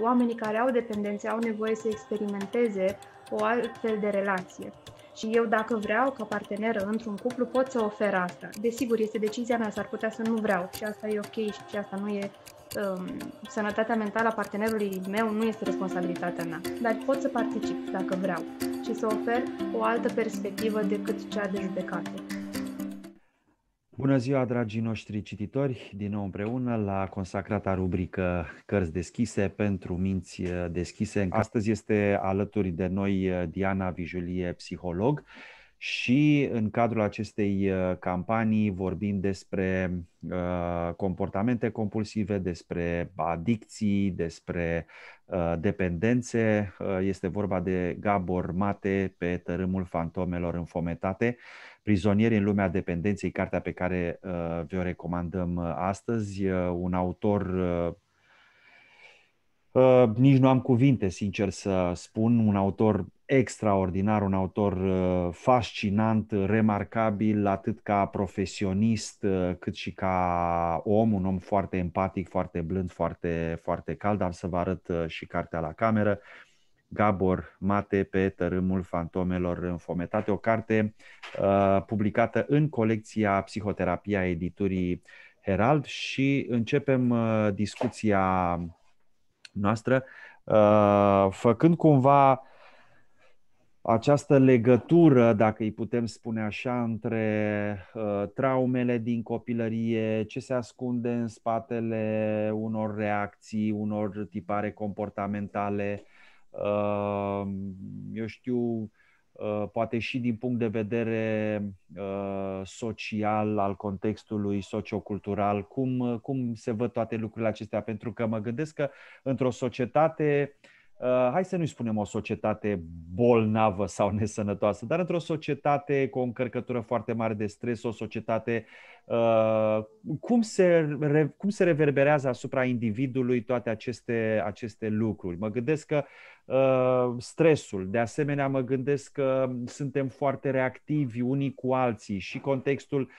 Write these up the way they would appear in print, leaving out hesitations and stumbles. Oamenii care au dependențe au nevoie să experimenteze o altfel de relație. Și eu, dacă vreau ca parteneră într-un cuplu, pot să ofer asta. Desigur, este decizia mea, s-ar putea să nu vreau și asta e ok și asta nu e... sănătatea mentală a partenerului meu nu este responsabilitatea mea, dar pot să particip dacă vreau și să ofer o altă perspectivă decât cea de judecată. Bună ziua, dragii noștri cititori! Din nou împreună la consacrata rubrică Cărți deschise pentru minți deschise. Astăzi este alături de noi Diana Vijulie, psiholog, și în cadrul acestei campanii vorbim despre comportamente compulsive, despre adicții, despre dependențe. Este vorba de Gabor Mate, Pe tărâmul fantomelor înfometate, Prizonieri în lumea dependenței, cartea pe care vi-o recomandăm astăzi. Un autor... nici nu am cuvinte, sincer să spun, un autor extraordinar, un autor fascinant, remarcabil, atât ca profesionist, cât și ca om, un om foarte empatic, foarte blând, foarte cald. Am să vă arăt și cartea la cameră. Gabor Mate, Pe tărâmul fantomelor înfometate, o carte publicată în colecția Psihoterapia editurii Herald, și începem discuția noastră făcând cumva această legătură, dacă îi putem spune așa, între traumele din copilărie, ce se ascunde în spatele unor reacții, unor tipare comportamentale, eu știu, poate și din punct de vedere social, al contextului sociocultural, cum se văd toate lucrurile acestea? Pentru că mă gândesc că într-o societate, hai să nu-i spunem o societate bolnavă sau nesănătoasă, dar într-o societate cu o încărcătură foarte mare de stres, o societate, cum se reverberează asupra individului toate aceste lucruri? Mă gândesc că stresul, de asemenea mă gândesc că suntem foarte reactivi unii cu alții și contextul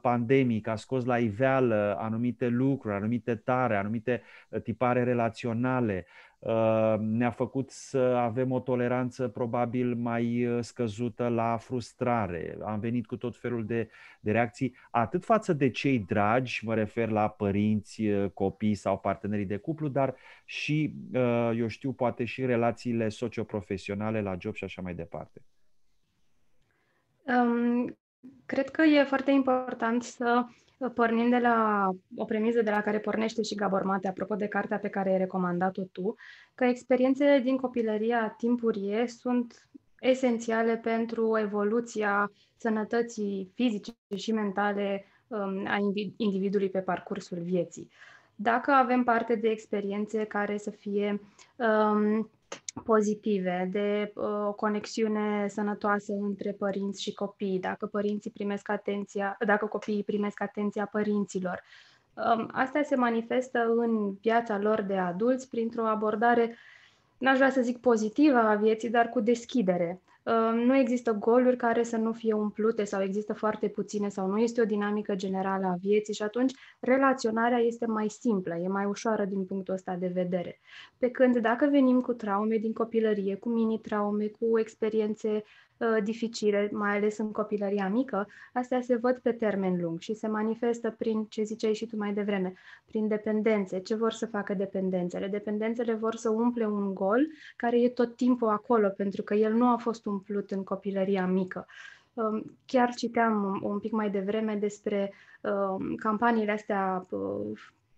pandemic a scos la iveală anumite lucruri, anumite tare, anumite tipare relaționale. Ne-a făcut să avem o toleranță probabil mai scăzută la frustrare. Am venit cu tot felul de reacții, atât față de cei dragi, mă refer la părinți, copii sau partenerii de cuplu, dar și, eu știu, poate și relațiile socioprofesionale la job și așa mai departe. Cred că e foarte important să pornim de la o premisă de la care pornește și Gabor Mate, apropo de cartea pe care ai recomandat-o tu, că experiențele din copilăria timpurie sunt esențiale pentru evoluția sănătății fizice și mentale a individului pe parcursul vieții. Dacă avem parte de experiențe care să fie pozitive, de o conexiune sănătoasă între părinți și copii, dacă copiii primesc atenția părinților. Astea se manifestă în viața lor de adulți printr-o abordare, n-aș vrea să zic pozitivă a vieții, dar cu deschidere. Nu există goluri care să nu fie umplute sau există foarte puține sau nu este o dinamică generală a vieții și atunci relaționarea este mai simplă, e mai ușoară din punctul ăsta de vedere. Pe când dacă venim cu traume din copilărie, cu mini-traume, cu experiențe dificile, mai ales în copilăria mică, astea se văd pe termen lung și se manifestă prin, ce ziceai și tu mai devreme, prin dependențe. Ce vor să facă dependențele? Dependențele vor să umple un gol care e tot timpul acolo, pentru că el nu a fost umplut în copilăria mică. Chiar citeam un pic mai devreme despre campaniile astea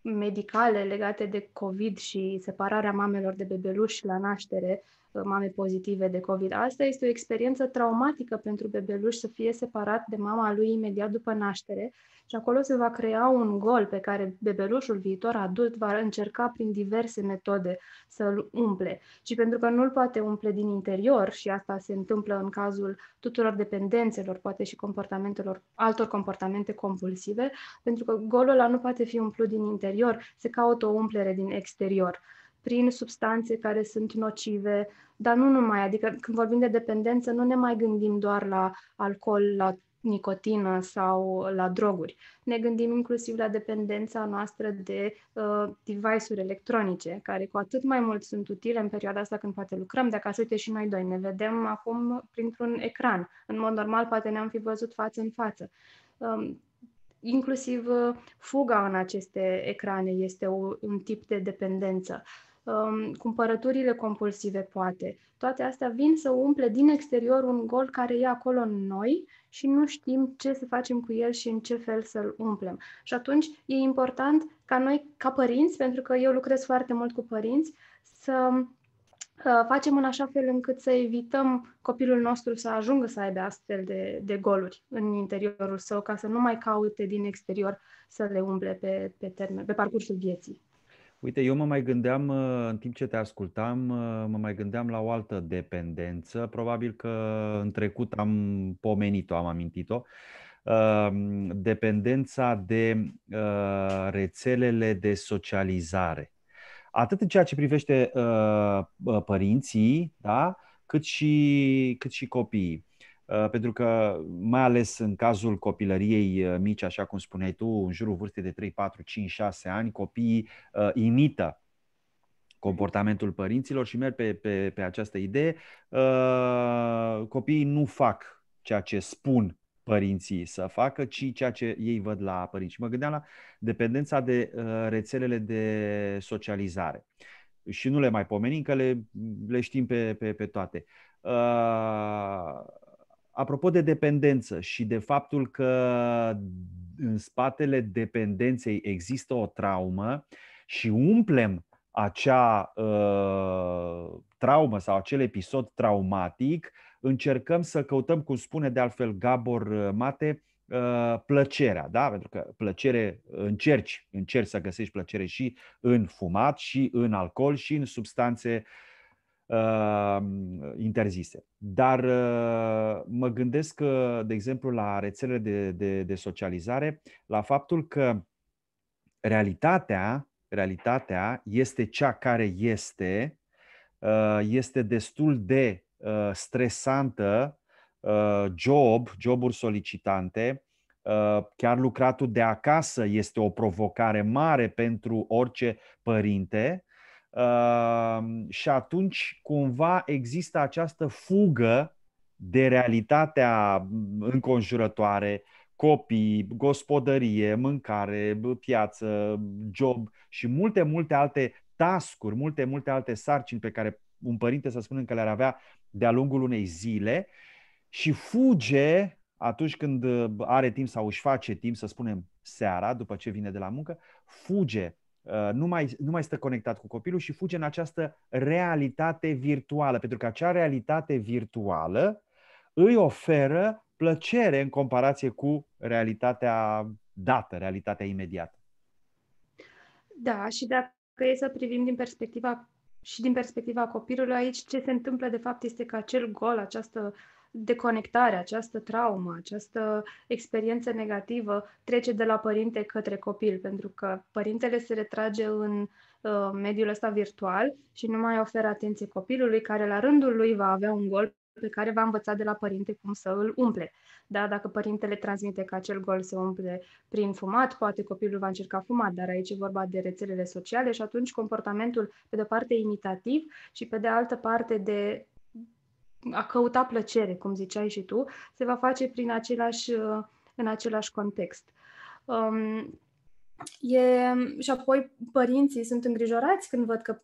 medicale legate de COVID și separarea mamelor de bebeluși la naștere, mame pozitive de COVID. Asta este o experiență traumatică pentru bebeluș, să fie separat de mama lui imediat după naștere și acolo se va crea un gol pe care bebelușul viitor adult va încerca prin diverse metode să-l umple. Și pentru că nu-l poate umple din interior, și asta se întâmplă în cazul tuturor dependențelor, poate și altor comportamente compulsive, pentru că golul ăla nu poate fi umplut din interior, se caută o umplere din exterior, prin substanțe care sunt nocive, dar nu numai, adică când vorbim de dependență nu ne mai gândim doar la alcool, la nicotină sau la droguri. Ne gândim inclusiv la dependența noastră de device-uri electronice, care cu atât mai mult sunt utile în perioada asta când poate lucrăm de acasă. Uite, și noi doi ne vedem acum printr-un ecran. În mod normal, poate ne-am fi văzut față în față. Inclusiv fuga în aceste ecrane este un tip de dependență. Cumpărăturile compulsive, poate. Toate astea vin să umple din exterior un gol care e acolo în noi și nu știm ce să facem cu el și în ce fel să-l umplem. Și atunci e important ca noi, ca părinți, pentru că eu lucrez foarte mult cu părinți, să facem în așa fel încât să evităm copilul nostru să ajungă să aibă astfel de goluri în interiorul său, ca să nu mai caute din exterior să le umple pe parcursul vieții. Uite, eu mă mai gândeam, în timp ce te ascultam, mă mai gândeam la o altă dependență, probabil că în trecut am pomenit-o, am amintit-o, dependența de rețelele de socializare. Atât în ceea ce privește părinții, da? cât și copiii. Pentru că, mai ales în cazul copilăriei mici, așa cum spuneai tu, în jurul vârstei de 3, 4, 5, 6 ani, copiii imită comportamentul părinților și merg pe această idee. Copiii nu fac ceea ce spun părinții să facă, ci ceea ce ei văd la părinți. Și mă gândeam la dependența de rețelele de socializare. Și nu le mai pomenim, că le știm pe toate. Apropo de dependență și de faptul că în spatele dependenței există o traumă și umplem acea traumă sau acel episod traumatic, încercăm să căutăm, cum spune de altfel Gabor Mate, plăcerea, da? Pentru că plăcere încerci să găsești plăcere și în fumat, și în alcool, și în substanțe interzise. Dar mă gândesc că, de exemplu, la rețelele de socializare, la faptul că realitatea este cea care este destul de stresantă, joburi solicitante, chiar lucratul de acasă este o provocare mare pentru orice părinte. Și atunci cumva există această fugă de realitatea înconjurătoare, copii, gospodărie, mâncare, piață, job și multe alte task-uri, multe alte sarcini pe care un părinte, să spunem, că le-ar avea de-a lungul unei zile și fuge atunci când are timp sau își face timp, să spunem seara, după ce vine de la muncă, fuge. Nu mai stă conectat cu copilul și fuge în această realitate virtuală, pentru că acea realitate virtuală îi oferă plăcere în comparație cu realitatea dată, realitatea imediată. Da, și dacă e să privim din perspectiva copilului aici, ce se întâmplă de fapt este că acel gol, această deconectare, această traumă, această experiență negativă trece de la părinte către copil, pentru că părintele se retrage în mediul ăsta virtual și nu mai oferă atenție copilului, care la rândul lui va avea un gol pe care va învăța de la părinte cum să îl umple. Da? Dacă părintele transmite că acel gol se umple prin fumat, poate copilul va încerca fumat, dar aici e vorba de rețelele sociale și atunci comportamentul, pe de o parte, imitativ și pe de altă parte de a căuta plăcere, cum ziceai și tu, se va face în același context. Și apoi părinții sunt îngrijorați când văd că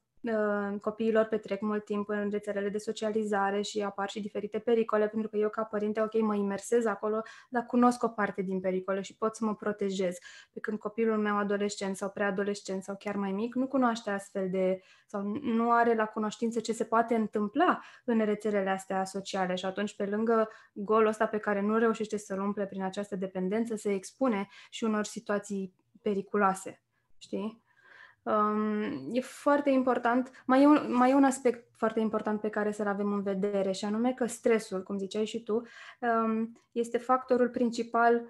copiilor petrec mult timp în rețelele de socializare și apar și diferite pericole, pentru că eu ca părinte, ok, mă imersez acolo, dar cunosc o parte din pericole și pot să mă protejez. Pe când copilul meu adolescent sau preadolescent sau chiar mai mic nu cunoaște astfel de, sau nu are la cunoștință ce se poate întâmpla în rețelele astea sociale și atunci, pe lângă golul ăsta pe care nu reușește să-l umple prin această dependență, se expune și unor situații periculoase, știi? E foarte important, mai e un aspect foarte important pe care să-l avem în vedere și anume că stresul, cum ziceai și tu, este factorul principal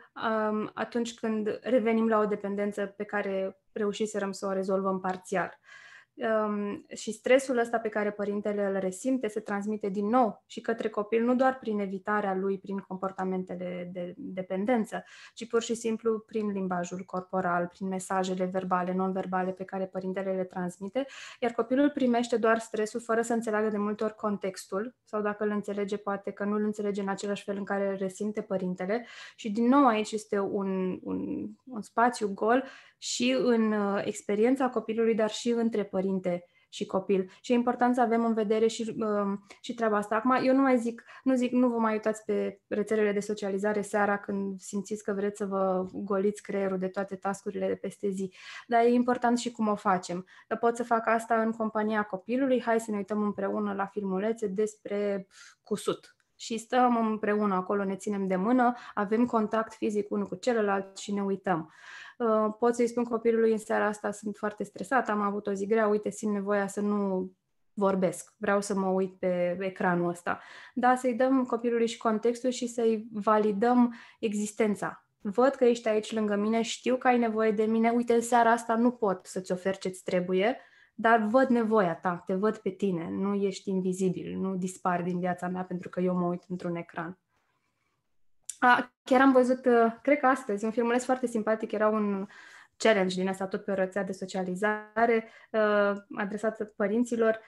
atunci când revenim la o dependență pe care reușiserăm să o rezolvăm parțial. și stresul ăsta pe care părintele îl resimte se transmite din nou și către copil, nu doar prin evitarea lui, prin comportamentele de dependență, ci pur și simplu prin limbajul corporal, prin mesajele verbale, non-verbale pe care părintele le transmite, iar copilul primește doar stresul fără să înțeleagă de multe ori contextul, sau dacă îl înțelege, poate că nu îl înțelege în același fel în care îl resimte părintele. Și din nou aici este un spațiu gol și în experiența copilului, dar și între părinte și copil. Și e important să avem în vedere și treaba asta. Acum, eu nu mai zic, nu vă mai uitați pe rețelele de socializare seara când simțiți că vreți să vă goliți creierul de toate tascurile de peste zi. Dar e important și cum o facem. Dar pot să fac asta în compania copilului, hai să ne uităm împreună la filmulețe despre cusut. Și stăm împreună acolo, ne ținem de mână, avem contact fizic unul cu celălalt și ne uităm. Pot să-i spun copilului: în seara asta sunt foarte stresată, am avut o zi grea, uite, simt nevoia să nu vorbesc, vreau să mă uit pe ecranul ăsta. Da, să-i dăm copilului și contextul și să-i validăm existența. Văd că ești aici lângă mine, știu că ai nevoie de mine, uite, în seara asta nu pot să-ți ofer ce-ți trebuie, dar văd nevoia ta, te văd pe tine, nu ești invizibil, nu dispari din viața mea pentru că eu mă uit într-un ecran. Chiar am văzut, cred că astăzi, un filmuleț foarte simpatic, era un challenge din asta tot pe rețea de socializare, adresat părinților,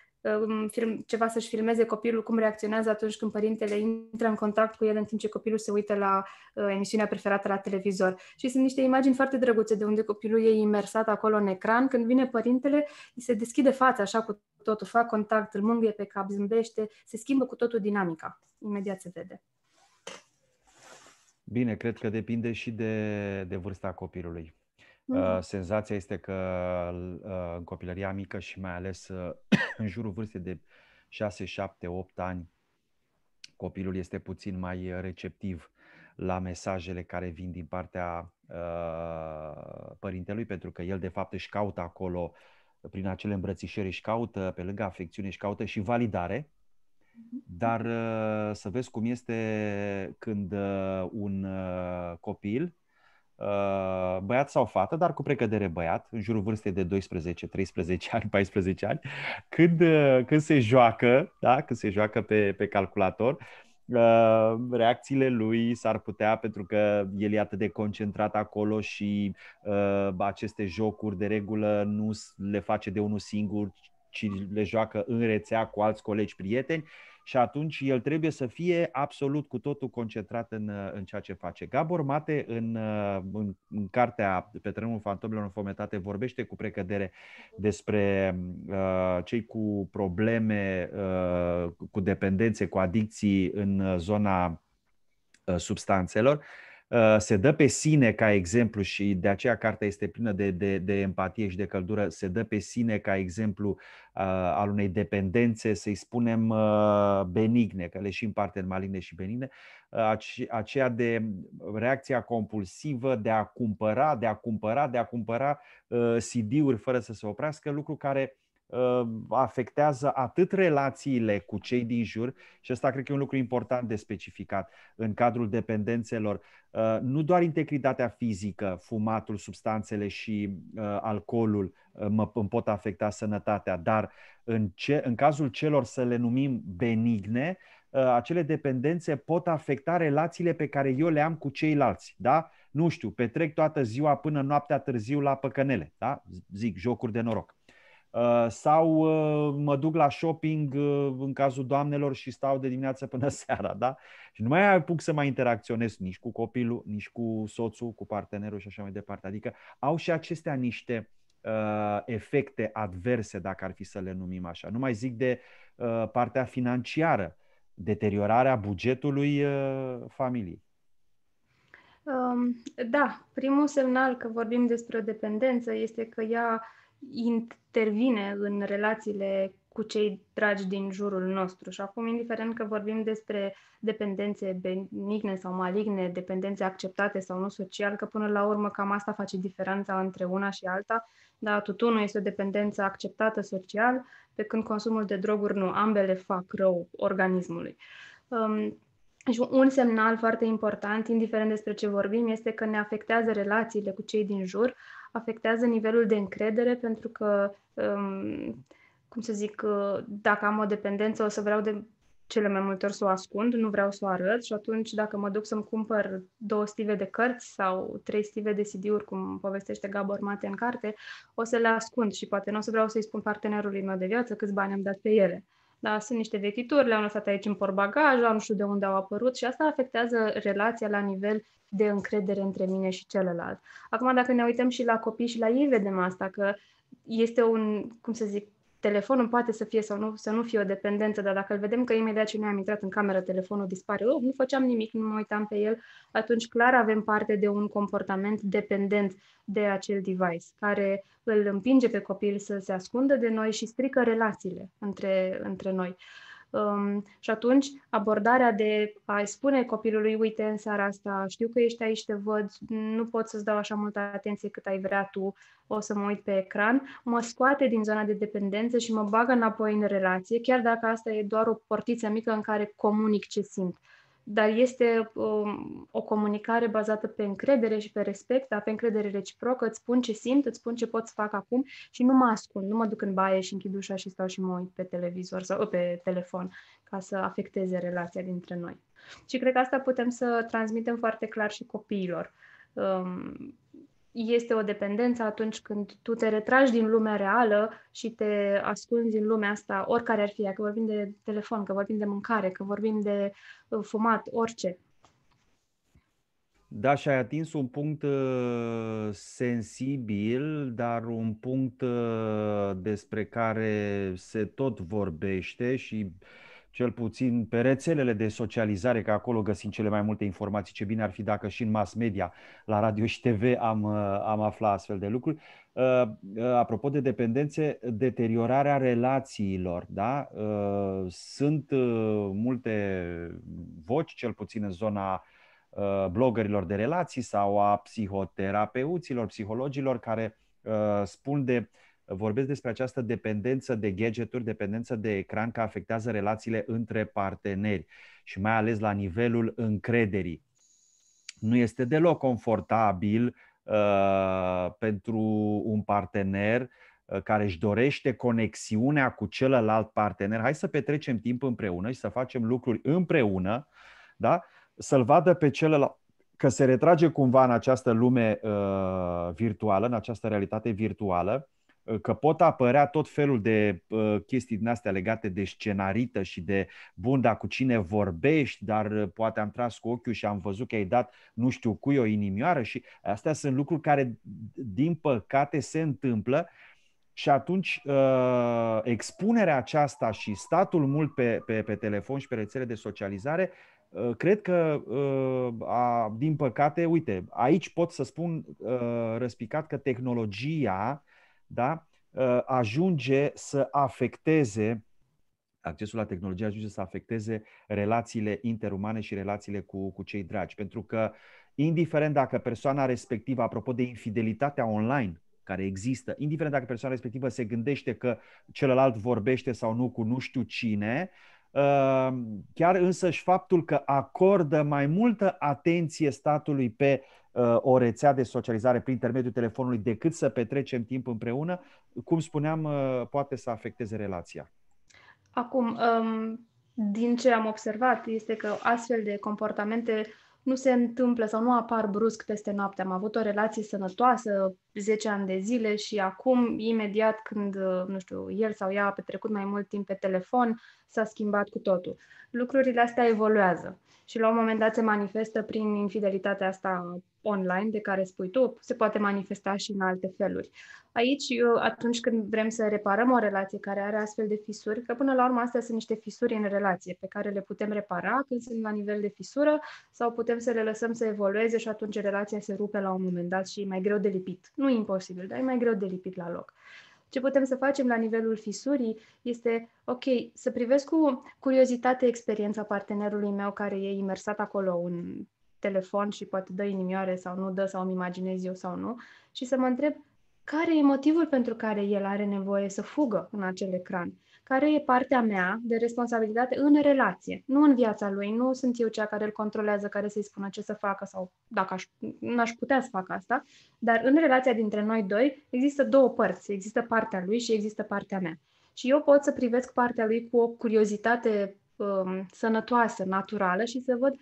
ceva să-și filmeze copilul cum reacționează atunci când părintele intră în contact cu el în timp ce copilul se uită la emisiunea preferată la televizor. Și sunt niște imagini foarte drăguțe de unde copilul e imersat acolo în ecran. Când vine părintele, îi se deschide fața așa cu totul, fac contact, îl mângâie pe cap, zâmbește, se schimbă cu totul dinamica. Imediat se vede. Bine, cred că depinde și de vârsta copilului. Senzația este că în copilăria mică și mai ales în jurul vârstei de 6, 7, 8 ani, copilul este puțin mai receptiv la mesajele care vin din partea părintelui, pentru că el de fapt își caută acolo, prin acele îmbrățișări, își caută, pe lângă afecțiune, își caută și validare. Dar să vezi cum este când un copil, băiat sau fată, dar cu precădere băiat, în jurul vârstei de 12, 13 ani, 14 ani, când se joacă, da? Când se joacă pe calculator, reacțiile lui s-ar putea, pentru că el e atât de concentrat acolo și aceste jocuri de regulă nu le face de unul singur, ci le joacă în rețea cu alți colegi prieteni, și atunci el trebuie să fie absolut cu totul concentrat în ceea ce face. Gabor Mate, în cartea Pe tărâmul fantomelor înfometate, vorbește cu precădere despre cei cu probleme, cu dependențe, cu adicții în zona substanțelor. Se dă pe sine ca exemplu, și de aceea cartea este plină de empatie și de căldură, se dă pe sine ca exemplu al unei dependențe, să-i spunem benigne, că le și împarte în maligne și benigne, aceea de reacția compulsivă de a cumpăra, CD-uri fără să se oprească, lucru care afectează atât relațiile cu cei din jur, și ăsta cred că e un lucru important de specificat în cadrul dependențelor, nu doar integritatea fizică, fumatul, substanțele și alcoolul îmi pot afecta sănătatea, dar în cazul celor, să le numim benigne, acele dependențe pot afecta relațiile pe care eu le am cu ceilalți, da? Nu știu, petrec toată ziua până noaptea târziu la păcănele, da? Zic, jocuri de noroc. Sau mă duc la shopping în cazul doamnelor și stau de dimineață până seara, da? Și nu mai apuc să mai interacționez nici cu copilul, nici cu soțul, cu partenerul și așa mai departe. Adică au și acestea niște efecte adverse, dacă ar fi să le numim așa. Nu mai zic de partea financiară, deteriorarea bugetului familiei. Da, primul semnal că vorbim despre o dependență este că ea intervine în relațiile cu cei dragi din jurul nostru. Și acum, indiferent că vorbim despre dependențe benigne sau maligne, dependențe acceptate sau nu social, că până la urmă cam asta face diferența între una și alta, dar tutunul este o dependență acceptată social, pe când consumul de droguri nu, ambele fac rău organismului. Și un semnal foarte important, indiferent despre ce vorbim, este că ne afectează relațiile cu cei din jur, afectează nivelul de încredere, pentru că, cum să zic, dacă am o dependență, o să vreau de cele mai multe ori să o ascund, nu vreau să o arăt, și atunci dacă mă duc să-mi cumpăr 2 stive de cărți sau 3 stive de CD-uri, cum povestește Gabor Mate în carte, o să le ascund și poate nu o să vreau să-i spun partenerului meu de viață câți bani am dat pe ele. Dar sunt niște vechituri, le-am lăsat aici în portbagaj, nu știu de unde au apărut, și asta afectează relația la nivel de încredere între mine și celălalt. Acum, dacă ne uităm și la copii și la ei, vedem asta, că este un, cum să zic, telefonul poate să fie sau nu, să nu fie o dependență, dar dacă îl vedem că imediat ce noi am intrat în cameră, telefonul dispare, nu făceam nimic, nu mă uitam pe el, atunci clar avem parte de un comportament dependent de acel device, care îl împinge pe copil să se ascundă de noi și strică relațiile între noi. Și atunci abordarea de a-i spune copilului, uite, în seara asta știu că ești aici, te văd, nu pot să-ți dau așa multă atenție cât ai vrea tu, o să mă uit pe ecran, mă scoate din zona de dependență și mă bagă înapoi în relație, chiar dacă asta e doar o portiță mică în care comunic ce simt. Dar este o comunicare bazată pe încredere și pe respect, dar pe încredere reciprocă, îți spun ce simt, îți spun ce pot să fac acum și nu mă ascund, nu mă duc în baie și închid ușa și stau și mă uit pe televizor sau pe telefon ca să afecteze relația dintre noi. Și cred că asta putem să transmitem foarte clar și copiilor. Este o dependență atunci când tu te retragi din lumea reală și te ascunzi în lumea asta, oricare ar fi, că vorbim de telefon, că vorbim de mâncare, că vorbim de fumat, orice. Da, și ai atins un punct sensibil, dar un punct despre care se tot vorbește și cel puțin pe rețelele de socializare, că acolo găsim cele mai multe informații, ce bine ar fi dacă și în mass media, la radio și TV am aflat astfel de lucruri. Apropo de dependențe, deteriorarea relațiilor, da? Sunt multe voci, cel puțin în zona bloggerilor de relații sau a psihoterapeuților, psihologilor, care vorbesc despre această dependență de gadgeturi, dependență de ecran, că afectează relațiile între parteneri și mai ales la nivelul încrederii. Nu este deloc confortabil pentru un partener care își dorește conexiunea cu celălalt partener. Hai să petrecem timp împreună și să facem lucruri împreună, da? Să-l vadă pe celălalt că se retrage cumva în această lume virtuală, în această realitate virtuală, că pot apărea tot felul de chestii din astea legate de scenarită și de bun, dar cu cine vorbești, dar poate am tras cu ochiul și am văzut că ai dat nu știu cui o inimioară, și astea sunt lucruri care, din păcate, se întâmplă, și atunci expunerea aceasta și statul mult pe telefon și pe rețele de socializare, cred că, din păcate, uite, aici pot să spun răspicat că tehnologia, da? Ajunge să afecteze, accesul la tehnologie ajunge să afecteze relațiile interumane și relațiile cu cei dragi. Pentru că, indiferent dacă persoana respectivă, apropo de infidelitatea online care există, indiferent dacă persoana respectivă se gândește că celălalt vorbește sau nu cu nu știu cine, chiar însăși faptul că acordă mai multă atenție statului pe o rețea de socializare prin intermediul telefonului decât să petrecem timp împreună, cum spuneam, poate să afecteze relația. Acum, din ce am observat, este că astfel de comportamente nu se întâmplă sau nu apar brusc peste noapte. Am avut o relație sănătoasă 10 ani de zile și acum, imediat când, nu știu, el sau ea a petrecut mai mult timp pe telefon, s-a schimbat cu totul. Lucrurile astea evoluează și la un moment dat se manifestă prin infidelitatea asta online de care spui tu, se poate manifesta și în alte feluri. Aici, atunci când vrem să reparăm o relație care are astfel de fisuri, că până la urmă astea sunt niște fisuri în relație pe care le putem repara când sunt la nivel de fisură sau putem să le lăsăm să evolueze și atunci relația se rupe la un moment dat și e mai greu de lipit. Nu e imposibil, dar e mai greu de lipit la loc. Ce putem să facem la nivelul fisurii este, ok, să privesc cu curiozitate experiența partenerului meu care e imersat acolo în telefon și poate dă inimioare sau nu dă, sau îmi imaginez eu sau nu, și să mă întreb care e motivul pentru care el are nevoie să fugă în acel ecran, care e partea mea de responsabilitate în relație, nu în viața lui, nu sunt eu cea care îl controlează, care să-i spună ce să facă sau dacă n-aș putea să fac asta, dar în relația dintre noi doi există două părți, există partea lui și există partea mea. Și eu pot să privesc partea lui cu o curiozitate sănătoasă, naturală și să văd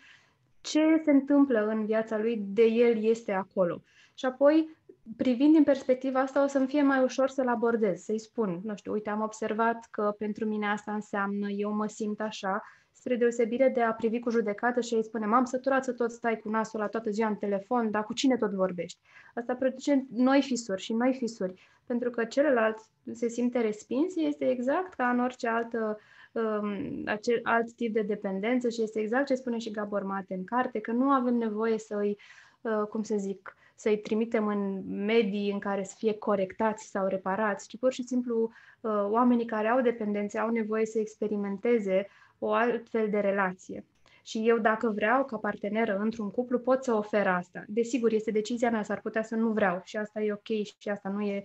ce se întâmplă în viața lui, de el este acolo. Și apoi, privind din perspectiva asta, o să-mi fie mai ușor să-l abordez, să-i spun, nu știu, uite, am observat că pentru mine asta înseamnă, eu mă simt așa, spre deosebire de a privi cu judecată și a-i spune, m-am săturat să tot stai cu nasul la toată ziua în telefon, dar cu cine tot vorbești? Asta produce noi fisuri și noi fisuri, pentru că celălalt se simte respins, este exact ca în orice alt tip de dependență și este exact ce spune și Gabor Mate în carte, că nu avem nevoie să-i trimitem în medii în care să fie corectați sau reparați, ci pur și simplu oamenii care au dependențe au nevoie să experimenteze o altfel de relație. Și eu, dacă vreau, ca parteneră într-un cuplu, pot să ofer asta. Desigur, este decizia mea, s-ar putea să nu vreau și asta e ok și asta nu e...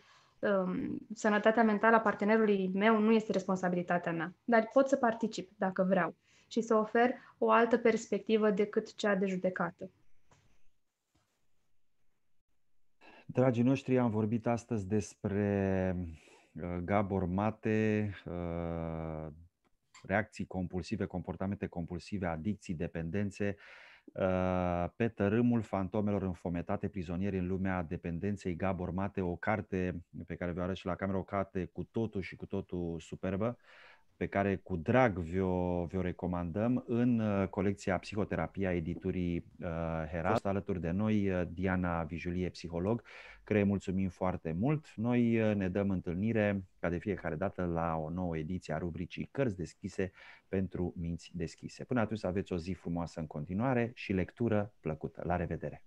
sănătatea mentală a partenerului meu nu este responsabilitatea mea, dar pot să particip dacă vreau și să ofer o altă perspectivă decât cea de judecată. Dragii noștri, am vorbit astăzi despre Gabor Mate, reacții compulsive, comportamente compulsive, adicții, dependențe, Pe tărâmul fantomelor înfometate, prizonieri în lumea dependenței, Gabor Mate, o carte pe care vă arăt și la cameră, o carte cu totul și cu totul superbă, pe care cu drag vi-o recomandăm, în colecția Psihoterapia editurii Herald. Alături de noi Diana Vijulie, psiholog, care îi mulțumim foarte mult. Noi ne dăm întâlnire, ca de fiecare dată, la o nouă ediție a rubricii Cărți deschise pentru minți deschise. Până atunci aveți o zi frumoasă în continuare și lectură plăcută. La revedere!